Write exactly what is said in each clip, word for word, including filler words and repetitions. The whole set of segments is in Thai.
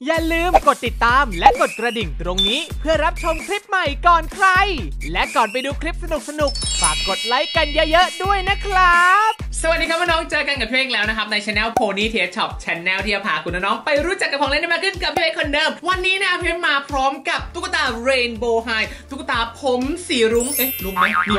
อย่าลืมกดติดตามและกดกระดิ่งตรงนี้เพื่อรับชมคลิปใหม่ก่อนใครและก่อนไปดูคลิปสนุกๆฝากกดไลค์กันเยอะๆด้วยนะครับสวัสดีครับน้องเจอกันกับพี่เอกแล้วนะครับใน channel Ponythshop channel ที่จะพาคุณน้องไปรู้จักกับของเล่นได้มากขึ้นกับพี่เอกคนเดิมวันนี้นะพี่มาพร้อมกับตุ๊กตา Rainbow High ตุ๊กตาผมสีรุ้งเอ๊ะรุ้งไหมโ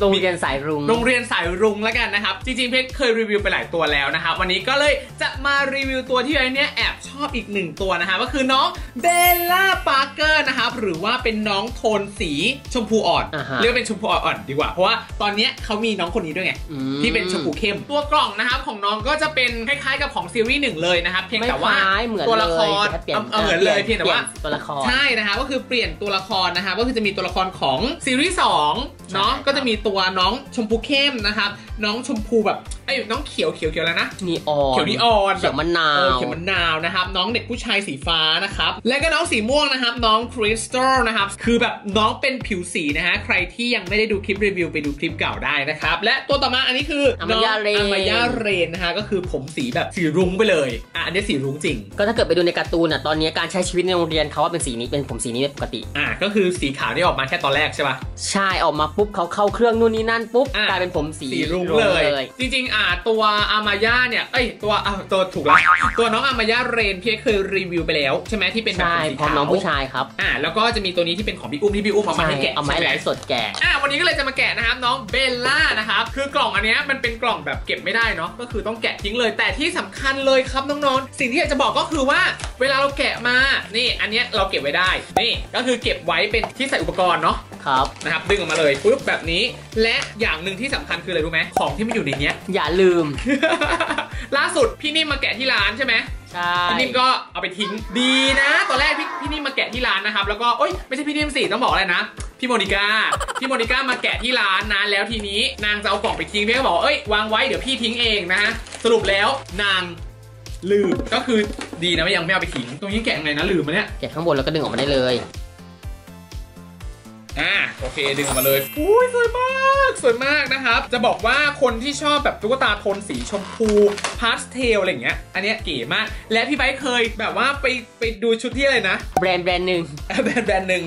รงเรียนสายรุ้งโรงเรียนสายรุ้งแล้วกันนะครับจริงๆพี่เอกเคยรีวิวไปหลายตัวแล้วนะครับวันนี้ก็เลยจะมารีวิวตัวที่ไอ้นี่แอบชอบอีกหนึ่งตัวนะก็คือน้องเบลล่าปาร์เกอร์นะครับหรือว่าเป็นน้องโทนสีชมพูอ่อนเรียกเป็นชมพูอ่อนดีกว่าเพราะว่าตอนนี้เขามีน้องคนนี้ด้วยไงที่เป็นชมพูเข้มตัวกล่องนะครับของน้องก็จะเป็นคล้ายๆกับของซีรีส์หนึ่งเลยนะครับเพียงแต่ว่าตัวละครเหมือนเลยเพียงแต่ว่าตัวละครใช่นะครับก็คือเปลี่ยนตัวละครนะครับก็คือจะมีตัวละครของซีรีส์สองเนาะก็จะมีตัวน้องชมพูเข้มนะครับน้องชมพูแบบไอ้น้องเขียวเขียวเขียวแล้วนะนีออนเขียวนีออนเขียวมะนาวเขียวมะนาวนะครับน้องเด็กผู้ชายสีฟ้านะครับและก็น้องสีม่วงนะครับน้องคริสตัลนะครับคือแบบน้องเป็นผิวสีนะฮะใครที่ยังไม่ได้ดูคลิปรีวิวไปดูคลิปเก่าได้นะครับและตัวต่อมาอันนี้คือน้องอามายาเรนนะฮะก็คือผมสีแบบสีรุ้งไปเลยอ่ะอันนี้สีรุ้งจริงก็ถ้าเกิดไปดูในการ์ตูนอ่ะตอนนี้การใช้ชีวิตในโรงเรียนเขาว่าเป็นสีนี้เป็นผมสีนี้เป็นปกติอ่ะก็คือสีขาวที่ออกมาแค่ตอนแรกใช่ป่ะใช่ออกมาปุ๊บเขาเข้าเครื่องนู่นนี่นั่นปุ๊บกลายเป็นผมสีรุ้งเลยจริงอ่าตัวอามายาเนี่ยเอ้ยตัวอ่าตัวถูกแล้วตัวน้องอามายาเรนพี่เคยรีวิวไปแล้วใช่ไหมที่เป็นแบบสีขาวน้องผู้ชายครับอ่าแล้วก็จะมีตัวนี้ที่เป็นของพี่อุ้มที่พี่อุ้มเอามาให้แกะเอาไม้สดแกะอ่าวันนี้ก็เลยจะมาแกะนะครับน้องเบลล่านะครับคือกล่องอันนี้มันเป็นกล่องแบบเก็บไม่ได้เนาะก็คือต้องแกะทิ้งเลยแต่ที่สำคัญเลยครับน้องๆสิ่งที่อยากจะบอกก็คือว่าเวลาเราแกะมานี่อันนี้เราเก็บไว้ได้นี่ก็คือเก็บไว้เป็นที่ใส่อุปกรณ์เนาะครับนะครับดึงออกมาเลยปุ๊บแบบนี้และอย่างหนึ่งที่สำคัญคืออะไรรู้ไหมของที่มันอยู่ในนี้อย่าลืม ล่าสุดพี่นิ่มมาแกะที่ร้านใช่ไหมพี่นิ่มก็เอาไปทิ้งดีนะตอนแรกพี่พี่นิ่มมาแกะที่ร้านนะครับแล้วก็โอ๊ยไม่ใช่พี่นิ่มสิต้องบอกอะไรนะพี่โมนิก้าพี่โมนิก้ามาแกะที่ร้านนะแล้วทีนี้นางจะเอากล่องไปทิ้งพี่ก็บอกเอ้ยวางไว้เดี๋ยวพี่ทิ้งเองนะสรุปแล้วนางลืมก็คือดีนะไม่ยังไม่เอาไปทิ้งตรงนี้แกะไงนะลืมมันเนี่ยแกะข้างบนแล้วก็ดึงออกมาได้เลยอ่าโอเคดึงออกมาเลยอุ้ยสวยมากสวยมากนะครับจะบอกว่าคนที่ชอบแบบตุ๊กตาโทนสีชมพูพาสเทลอะไรอย่างเงี้ยอันเนี้ยเก๋มากและพี่ไบค์เคยแบบว่าไปไปดูชุดที่อะไรนะแบรนด์แบรนด์หนึ่งแบรนด์แบรนด์หนึ่ง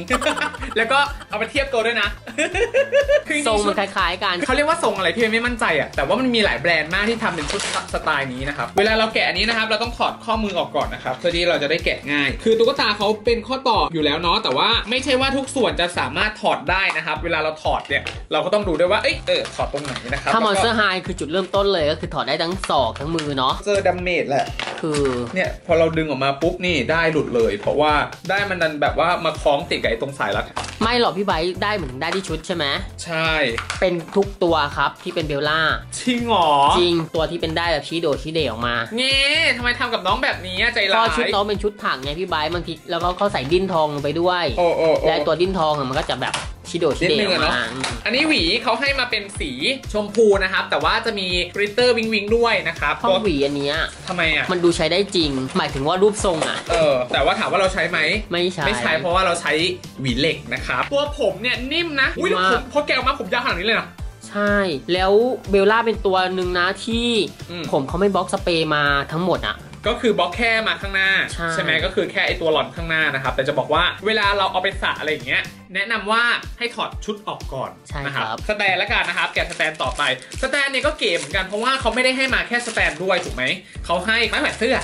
แล้วก็เอาไปเทียบตัวด้วยนะทรงมันคล้ายๆกันเขาเรียกว่าทรงอะไรพี่ไม่มั่นใจอ่ะแต่ว่ามันมีหลายแบรนด์มากที่ทำเป็นชุดสไตล์นี้นะครับเวลาเราแกะอันนี้นะครับเราต้องถอดข้อมือออกก่อนนะครับเพื่อที่เราจะได้แกะง่ายคือตุ๊กตาเขาเป็นข้อต่ออยู่แล้วเนาะแต่ว่าไม่ใช่ว่าทุกส่วนจะสามารถถอดได้นะครับเวลาเราถอดเนี่ยเราก็ต้องดูด้วยว่าเอ้ยเออถอดตรงไหนนะครับถ้ามอนสเตอร์ไฮคือจุดเริ่มต้นเลยก็คือถอดได้ทั้งศอกทั้งมือเนาะเจอดาเมจแหละคือเนี่ยพอเราดึงออกมาปุ๊บนี่ได้หลุดเลยเพราะว่าได้มันดันแบบว่ามาคล้องติดกับไอ้ตรงสายรัดไม่หรอกพี่ไบค์ได้เหมือนได้ที่ชุดใช่ไหมใช่เป็นทุกตัวครับที่เป็นเบลล่าจริงหรอจริงตัวที่เป็นได้แบบชี้โดชี้เดออกมาเงี้ยทำไมทำกับน้องแบบนี้ใจร้ายก็ชุดน้องเป็นชุดถังไงพี่ไบค์บางทีแล้วก็เขาใส่ดิ้นทองลงไปด้วยโอ้โอ้และตัวดิ้นทองมันก็จะแบบชิโดชิเดะนะอันนี้หวีเขาให้มาเป็นสีชมพูนะครับแต่ว่าจะมีกริตเตอร์วิงวิงด้วยนะครับเพราะหวีอันนี้ทำไมอ่ะมันดูใช้ได้จริงหมายถึงว่ารูปทรงอ่ะเออแต่ว่าถามว่าเราใช้ไหมไม่ใช้ไม่ใช้เพราะว่าเราใช้หวีเหล็กนะครับตัวผมเนี่ยนิ่มนะอุ้ยผมพอแกวมาผมยาวขนาดนี้เลยนะใช่แล้วเบลล่าเป็นตัวหนึ่งนะที่ผมเขาไม่บล็อกสเปรย์มาทั้งหมดอ่ะก็คือบล็อกแค่มาข้างหน้าใช่ไหมก็คือแค่ไอตัวหลอนข้างหน้านะครับแต่จะบอกว่าเวลาเราเอาไปสระอะไรอย่างเงี้ยแนะนำว่าให้ถอดชุดออกก่อนนะครับสแตนแล้วกันนะครับแกะสแตนต่อไปสแตนเนี่ยก็เก๋เหมือนกันเพราะว่าเขาไม่ได้ให้มาแค่สแตนด้วยถูกไหมเขาให้ไม้แขวนเสื้อ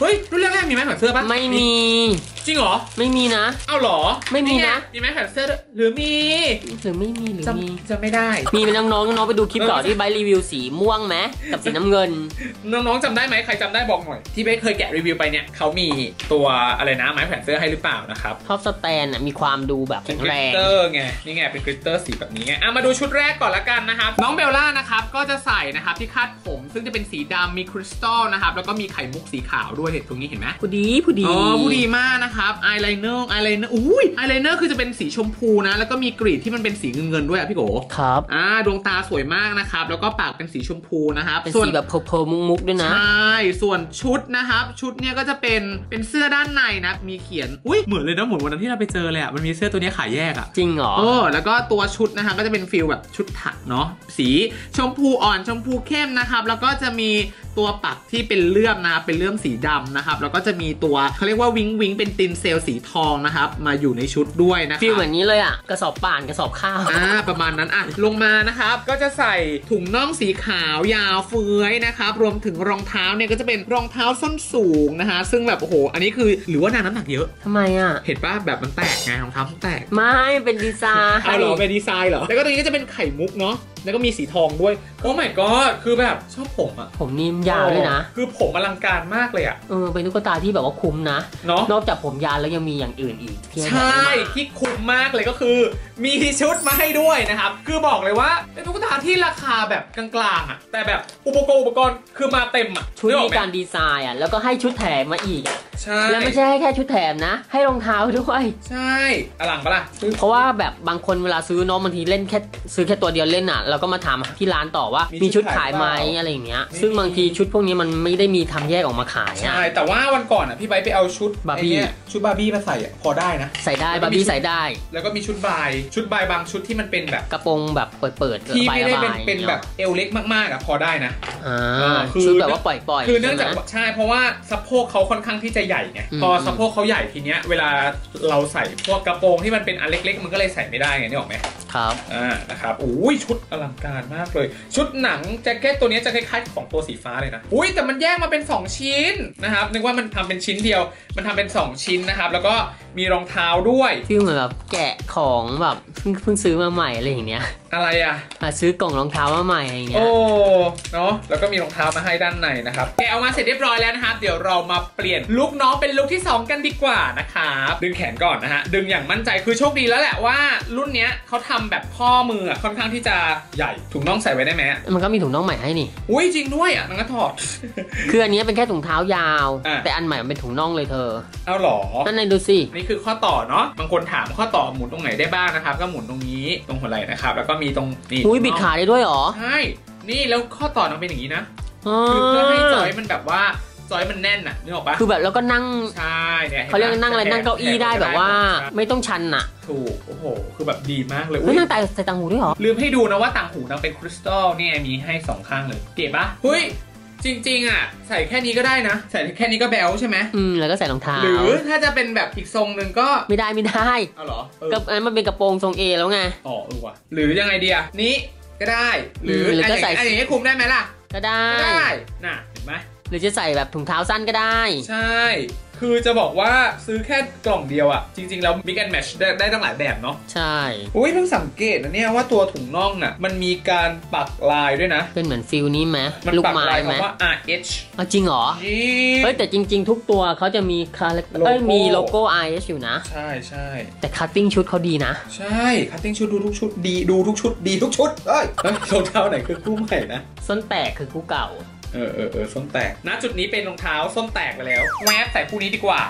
เฮ้ยรุ่นแรกๆมีไม้แขวนเสื้อปะไม่มีจริงเหรอไม่มีนะเอ้าหรอไม่มีนะมีไม้แขวนเสื้อหรือมีหรือไม่มีหรือมีจะไม่ได้มีเป็นน้องๆน้องไปดูคลิปก่อนที่ไบรีวิวสีม่วงไหมกับสีน้ำเงินน้องๆจำได้ไหมใครจำได้บอกหน่อยที่ไบเคยแกะรีวิวไปเนี่ยเขามีตัวอะไรนะไม้แขวนเสื้อให้หรือเปล่านะครับท็อปสแตนมีความดูแบบแข็งแรงกริตเตอร์ไงนี่ไงเป็นกริตเตอร์สีแบบนี้ไงอ่ะมาดูชุดแรกก่อนละกันนะครับน้องเบลล่านะครับก็จะใส่นะครับที่คาดผมซึ่งจะเป็นสีดำมีคริสตัลนะครับแล้วก็มีไข่มุกสีขาวด้วยเห็นตรงนี้เห็นไหมผู้ดีผู้ดีอ๋อผู้ดีมากนะคะไอไลเนอร์ไอไลเนอร์อุ้ยไอไลเนอร์คือจะเป็นสีชมพูนะแล้วก็มีกรีดที่มันเป็นสีเงินๆด้วยอ่ะพี่โกครับอ่าดวงตาสวยมากนะครับแล้วก็ปากเป็นสีชมพูนะครับเป็นสีแบบเพลมุกๆด้วยนะใช่ส่วนชุดนะครับชุดเนี่ยก็จะเป็นเป็นเสื้อด้านในนะมีเขียนอุ้ยเหมือนเลยนะเหมือนวันนั้นที่เราไปเจอเลยอ่ะมันมีเสื้อตัวนี้ขายแยกอ่ะจริงเหรอเออแล้วก็ตัวชุดนะคะก็จะเป็นฟิลแบบชุดถักเนาะสีชมพูอ่อนชมพูเข้มนะครับแล้วก็จะมี ตัวปักที่เป็นเลื่อมนะเป็นเลื่อมสีดำนะครับแล้วก็จะมีตัวเขาเรียกว่าวิงวิงเป็นตินเซลสีทองนะครับมาอยู่ในชุดด้วยนะครับฟีลเหมือนนี้เลยอ่ะกระสอบป่านกระสอบข้าวอ่าประมาณนั้นอ่ะลงมานะครับก็จะใส่ถุงน่องสีขาวยาวเฟื้อยนะครับรวมถึงรองเท้าเนี่ยก็จะเป็นรองเท้าส้นสูงนะคะซึ่งแบบโอ้โหอันนี้คือหรือว่านางน้ำหนักเยอะทำไมอ่ะเห็นป่ะแบบมันแตกไงรองเท้ามันแตกไม่เป็นดีไซน์เอาหรอเป็นดีไซน์เหรอแล้วก็ตรงนี้ก็จะเป็นไข่มุกเนาะแล้วก็มีสีทองด้วยโอ้my godคือแบบชอบผมอะผมนิ่มยาวเลยนะคือผมอลังการมากเลยอะเออเป็นตุ๊กตาที่แบบว่าคุ้มนะเนาะนอกจากผมยาวแล้วยังมีอย่างอื่นอีกใช่ที่คุ้มมากเลยก็คือมีชุดมาให้ด้วยนะครับคือบอกเลยว่าเป็นตุ๊กตาที่ราคาแบบกลางๆอะแต่แบบอุปกรณ์อุปกรณ์คือมาเต็มอะชุดมีการดีไซน์อะแล้วก็ให้ชุดแถมมาอีกแล้วไม่ใช่ให้แค่ชุดแถมนะให้รองเท้าด้วยใช่อลังปะล่ะเพราะว่าแบบบางคนเวลาซื้อน้องบางทีเล่นแค่ซื้อแค่ตัวเดียวเล่นอะเราก็มาถามที่ร้านต่อว่ามีชุดขายไหมอะไรอย่างเงี้ยซึ่งบางทีชุดพวกนี้มันไม่ได้มีทำแยกออกมาขายใช่แต่ว่าวันก่อนอ่ะพี่ไบไปเอาชุดบาร์บี้ชุดบาร์บี้มาใส่อ่ะพอได้นะใส่ได้บาร์บี้ใส่ได้แล้วก็มีชุดบายชุดบายบางชุดที่มันเป็นแบบกระโปรงแบบเปิดๆที่ไม่ได้เป็นเป็นแบบเอวเล็กมากๆอ่ะพอได้นะอ่าชุดแบบว่าปล่อยๆคือเนื่องจากใช่เพราะว่าสะโพกเขาค่อนข้างที่จะใหญ่ไงพอสะโพกเขาใหญ่ทีเนี้ยเวลาเราใส่พวกกระโปรงที่มันเป็นอันเล็กๆมันก็เลยใส่ไม่ได้ไงนี่ออกไหมครับอ่านะครับอุ้ยชุดอลังการมากเลยชุดหนังแจ็คเก็ตตัวนี้จะคล้ายๆของตัวสีฟ้าเลยนะอุ้ยแต่มันแยกมาเป็นสองชิ้นนะครับนึกว่ามันทำเป็นชิ้นเดียวมันทำเป็นสองชิ้นนะครับแล้วก็มีรองเท้าด้วยที่เหมือนแบบแกะของแบบเพิ่งเพิ่งซื้อมาใหม่อะไรอย่างเงี้ยอะไรอ่ะซื้อกล่องรองเท้ามาใหม่อะไรเงี้ยโอ้เนาะแล้วก็มีรองเท้ามาให้ด้านในนะครับแกะออกมาเสร็จเรียบร้อยแล้วนะครับเดี๋ยวเรามาเปลี่ยนลุคน้องเป็นลุคที่สองกันดีกว่านะครับดึงแขนก่อนนะฮะดึงอย่างมั่นใจคือโชคดีแล้วแหละว่ารุ่นเนี้ยเขาทำแบบข้อมือค่อนข้างที่จะใหญ่ถุงน่องใส่ไว้ได้ไหมมันก็มีถุงน่องใหม่ให้นี่อุ้ยจริงด้วยอ่ะนังก็ถอดคืออันนี้เป็นแค่ถุงเท้ายาวแต่อันใหม่มันเป็นถุงน่องเลยเธอเอาหรอนั่นในดูสินี่คือข้อต่อเนาะบางคนถามข้อต่อหมุนตรงไหนได้บ้างนะครับก็หมุนตรงนี้ตรงหัวไหล่นะครับแล้วก็มีตรงนี่อุ้ยบิดขาได้ด้วยหรอใช่นี่แล้วข้อต่อมันเป็นอย่างนี้นะคือเพื่อให้จอยมันแบบว่าจอยมันแน่นน่ะนึกออกปะคือแบบแล้วก็นั่งใช่เนี่ยเขาเรียกนั่งอะไรนั่งเก้าอี้ได้แบบว่าไม่ต้องชันน่ะถูกโอ้โหคือแบบดีมากเลยอุ้ยนั่งแต่ใส่ต่างหูด้วยหรอลืมให้ดูนะว่าต่างหูนางเป็นคริสตัลนี่มีให้สองข้างเลยเก๋ปะอุ้ยจริงๆอ่ะใส่แค่นี้ก็ได้นะใส่แค่นี้ก็แบลใช่ไหมอืมแล้วก็ใส่รองเท้าหรือถ้าจะเป็นแบบอีกทรงหนึ่งก็ไม่ได้ไม่ได้เอาหรอกับอันมันเป็นกระโปรงทรงเอแล้วไงอ๋อเออว่ะหรือยังไงดีอ่ะนี้ก็ได้หรืออะไรอย่างนี้คุมได้ไหมล่ะก็ได้ได้น่ะเห็นไหมหรือจะใส่แบบถุงเท้าสั้นก็ได้ใช่คือจะบอกว่าซื้อแค่กล่องเดียวอะจริงๆแล้ว mix and match ได้ได้ตั้งหลายแบบเนาะใช่อุ้ยเพิ่งสังเกตนะเนี่ยว่าตัวถุงน่องอะมันมีการปักลายด้วยนะเป็นเหมือนฟิลนี้ไหมมันปักลายว่า R H จริงเหรอเฮ้ยแต่จริงๆทุกตัวเขาจะมีคาแรคเตอร์มีโลโก้ R H อยู่นะใช่ใช่แต่คัตติ้งชุดเขาดีนะใช่คัตติ้งชุดดูทุกชุดดีดูทุกชุดดีทุกชุดเฮ้ยรองเท้าไหนคือคู่ใหม่นะส้นแตกคือคู่เก่าเออเออเออส้นแตกณจุดนี้เป็นรองเท้าส้นแตกไปแล้วแวบใส่คู่นี้ดีกว่า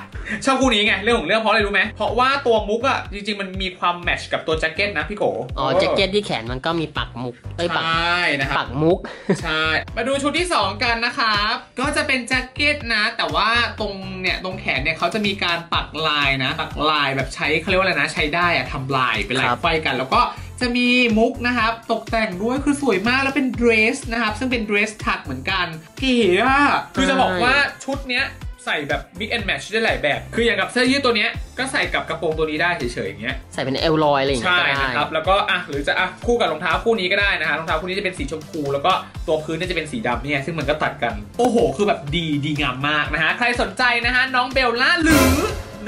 ชอบคู่นี้ไงเรื่องของเรื่องเพราะอะไรรู้ไหมเพราะว่าตัวมุกอะจริงๆมันมีความแมทช์กับตัวแจ็คเก็ตนะพี่โกอ๋อแจ็คเก็ตที่แขนมันก็มีปักมุกเอ้ยปักใช่นะครับปักมุกใช่มาดูชุดที่สองกันนะครับก็จะเป็นแจ็คเก็ตนะแต่ว่าตรงเนี่ยตรงแขนเนี่ยเขาจะมีการปักลายนะปักลายแบบใช้เขาเรียกว่าอะไรนะใช้ได้อะทำลายเป็นลายไฟกันแล้วก็จะมีมุกนะครับตกแต่งด้วยคือสวยมากแล้วเป็นเดรสนะครับซึ่งเป็นเดรสถักเหมือนกันเก๋อ่ะคือจะบอกว่าชุดเนี้ยใส่แบบ mix and match ได้หลายแบบคืออย่างกับเสื้อยืดตัวเนี้ยก็ใส่กับกระโปรงตัวนี้ได้เฉยๆอย่างเงี้ยใส่เป็นเอลลอยอะไรอย่างเงี้ยใช่นะครับแล้วก็อ่ะหรือจะอ่ะคู่กับรองเท้าคู่นี้ก็ได้นะฮะรองเท้าคู่นี้จะเป็นสีชมพูแล้วก็ตัวพื้นเนี่ยจะเป็นสีดำเนี่ยซึ่งมันก็ตัดกันโอ้โหคือแบบดีดีงามมากนะฮะใครสนใจนะฮะน้องเบลล่าหรือ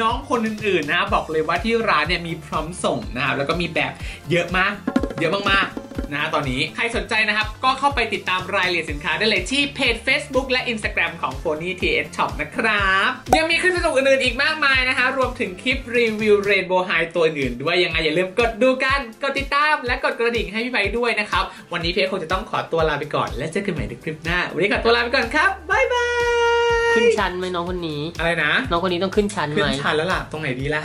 น้องคนอื่นๆนะบอกเลยว่าที่ร้านเนี่ยมีพร้อมส่งนะครับแล้วก็มีแบบเยอะมากเยอะมากๆนะตอนนี้ใครสนใจนะครับก็เข้าไปติดตามรายละเอียดสินค้าได้เลยที่เพจ Facebook และ Instagram ของ Ponythshop นะครับยังมีคลิปสนุกอื่นๆอีกมากมายนะคะรวมถึงคลิปรีวิว Rainbow High ตัวอื่นด้วยยังไงอย่าลืมกดดูกันกดติดตามและกดกระดิ่งให้พี่ไบด้วยนะครับวันนี้เพจคงจะต้องขอตัวลาไปก่อนและเจอกันใหม่ในคลิปหน้าวันนี้ขอตัวลาไปก่อนครับบ๊ายบายขึ้นชั้นไหมน้องคนนี้อะไรนะน้องคนนี้ต้องขึ้นชั้นไหมขึ้นชั้นแล้วล่ะตรงไหนดีล่ะ